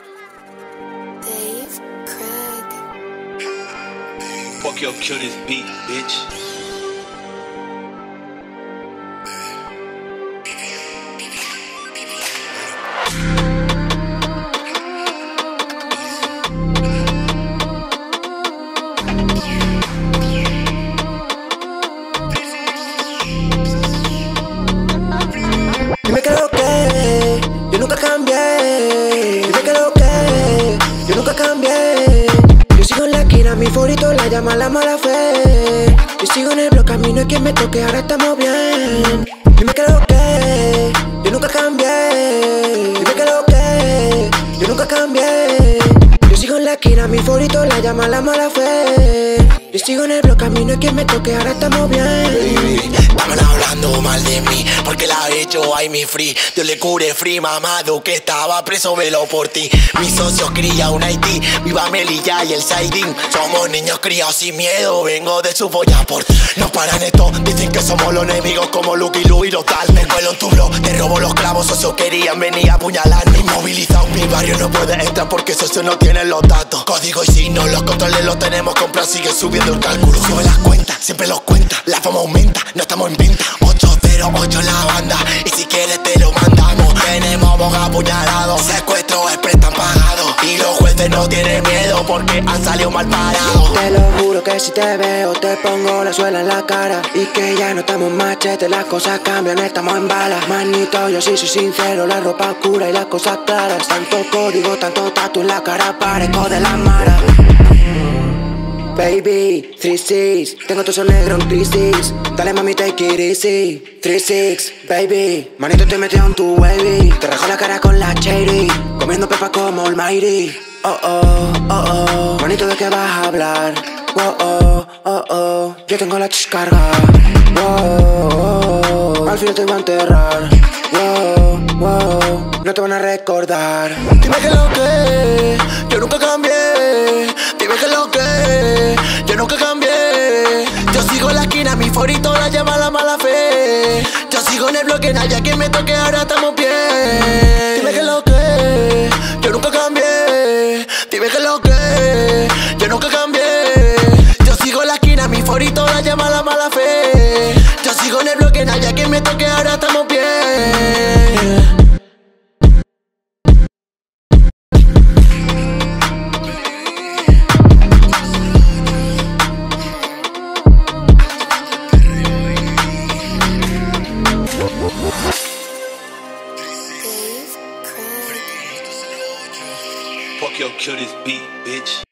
bendición 9K, papi. Dave Craig. Fuck your cutest beat, bitch. Mi favorito la llama la mala fe. Yo sigo en el bloque, a mí no hay quien me toque, ahora estamos bien. Dime que lo que, yo nunca cambié. Dime que lo que, yo nunca cambié. Yo sigo en la esquina, mi favorito la llama la mala fe. Yo sigo en el bloque, a mí no hay quien me toque, ahora estamos bien. Estaban hablando mal de mí, porque la he hecho, ay mi free. Dios le cure free, mamado que estaba preso, velo por ti. Mis socios cría un Haití, viva Melilla y el Saidín. Somos niños criados sin miedo, vengo de su boya por ti. Nos paran esto, dicen que somos los enemigos como Lucky Luke y los tal. Me cuelo en tu blog, te robo los clavos, socios querían venir a apuñalarme. Inmovilizado, mi barrio no puede entrar porque socios no tienen los datos. Código y signos, los controles los tenemos, compra, sigue subiendo el cálculo. Sube las cuentas, siempre los cuenta, la fama aumenta, no estamos en venta. 808 la banda, y si quieres te lo mandamos. Tenemos boga apuñalados, secuestros express están pagados. Y los jueces no tienen miedo porque han salido mal parados. Te lo juro que si te veo te pongo la suela en la cara. Y que ya no estamos machete, las cosas cambian, estamos en balas. Manito, yo sí soy sincero, la ropa oscura y las cosas claras. Tanto código, tanto tatu en la cara, parezco de la mara. Baby, 3-6, tengo tu son negro en crisis. Dale mami, take it easy. 3-6, baby, manito te metió en tu wavy. Te rajo la cara con la cherry, comiendo pepa como Almighty. Oh, oh, oh, oh, manito, ¿de qué vas a hablar? Oh, oh, oh, oh, yo tengo la descarga. Oh, oh, oh, al fin te voy a enterrar. Oh, oh, no te van a recordar. Dime que lo que, yo nunca cambié. Dime que lo que, yo nunca cambié. Yo sigo en la esquina, mi favorito la llama la mala fe. Yo sigo en el bloque, nadie a quien me toque, ahora estamos bien. Dime que lo que, yo nunca cambié. Dime que lo que, yo nunca cambié. Yo sigo en la esquina, mi favorito la llama la mala fe. Yo sigo en el bloque, nadie a quien me toque, ahora estamos bien. Fuck your cutest beat, bitch.